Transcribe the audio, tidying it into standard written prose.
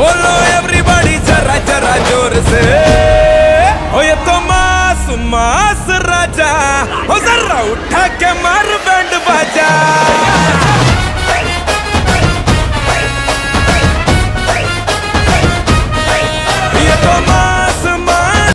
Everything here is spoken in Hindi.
बोलो एवरीबॉडी जरा जरा जोर से, हो ये तो मास मास राजा, हो जरा उठा के मार।